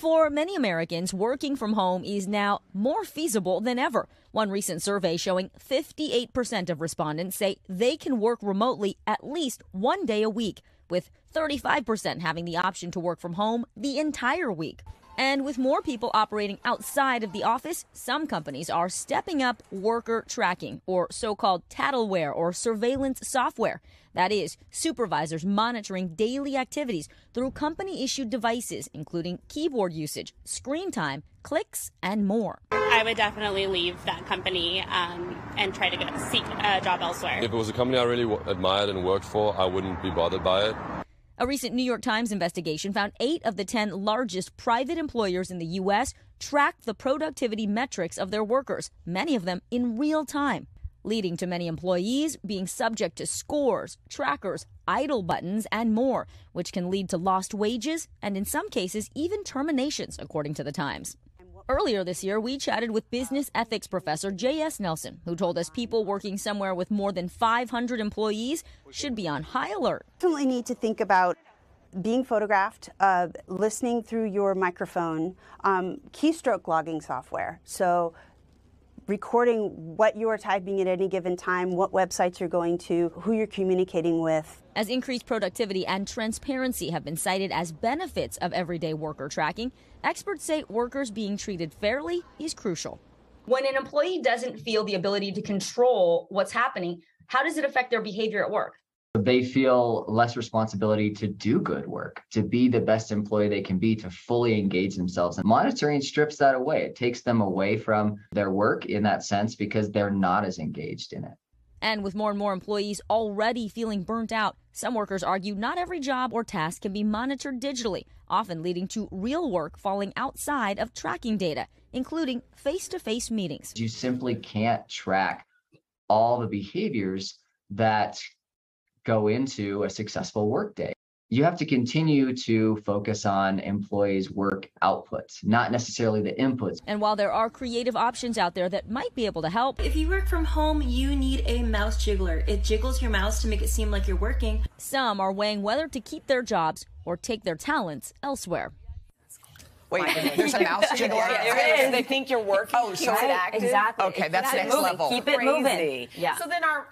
For many Americans, working from home is now more feasible than ever. One recent survey showing 58% of respondents say they can work remotely at least one day a week, with 35% having the option to work from home the entire week. And with more people operating outside of the office, some companies are stepping up worker tracking, or so-called tattleware or surveillance software. That is, supervisors monitoring daily activities through company-issued devices, including keyboard usage, screen time, clicks, and more. I would definitely leave that company and try to seek a job elsewhere. If it was a company I really admired and worked for, I wouldn't be bothered by it. A recent New York Times investigation found 8 of the 10 largest private employers in the U.S. track the productivity metrics of their workers, many of them in real time, leading to many employees being subject to scores, trackers, idle buttons, and more, which can lead to lost wages and, in some cases, even terminations, according to the Times. Earlier this year, we chatted with business ethics professor J.S. Nelson, who told us people working somewhere with more than 500 employees should be on high alert. Definitely need to think about being photographed, listening through your microphone, keystroke logging software. So recording what you are typing at any given time, what websites you're going to, who you're communicating with. As increased productivity and transparency have been cited as benefits of everyday worker tracking, experts say workers being treated fairly is crucial. When an employee doesn't feel the ability to control what's happening, how does it affect their behavior at work? They feel less responsibility to do good work, to be the best employee they can be, to fully engage themselves. And monitoring strips that away. It takes them away from their work in that sense because they're not as engaged in it. And with more and more employees already feeling burnt out, some workers argue not every job or task can be monitored digitally, often leading to real work falling outside of tracking data, including face-to-face meetings. You simply can't track all the behaviors that go into a successful workday. You have to continue to focus on employees' work outputs, not necessarily the inputs. And while there are creative options out there that might be able to help, if you work from home, you need a mouse jiggler. It jiggles your mouse to make it seem like you're working. Some are weighing whether to keep their jobs or take their talents elsewhere. Wait, there's a mouse jiggler? Yeah, they think you're working. Oh, so right? Active? Exactly. Okay, that's next level. Keep it moving. Yeah. So then are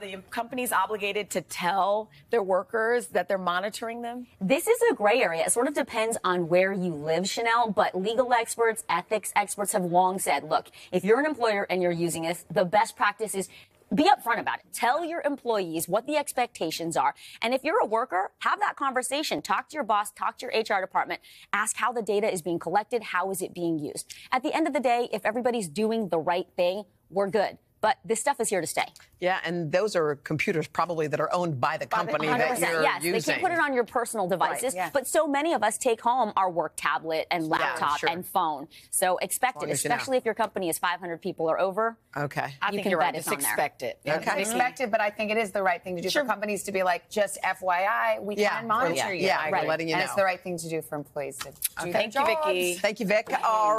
the companies obligated to tell their workers that they're monitoring them? This is a gray area. It sort of depends on where you live, Chanel, but legal experts, ethics experts have long said, look, if you're an employer and you're using this, the best practice is be upfront about it. Tell your employees what the expectations are. And if you're a worker, have that conversation. Talk to your boss, talk to your HR department, ask how the data is being collected, how is it being used. At the end of the day, if everybody's doing the right thing, we're good. But this stuff is here to stay. Yeah, and those are computers probably that are owned by the company that you're using. Yes, they can put it on your personal devices, right, yeah. But so many of us take home our work tablet and laptop and phone. So expect it, especially if your company is 500 people or over. Okay. I think you're right, just expect it. Okay. Expect it, but I think it is the right thing to do for companies to be like, just FYI, we can monitor you. Yeah, I'm letting you know. And it's the right thing to do for employees to do their jobs. Thank you, Vicky. Thank you, Vic. All right.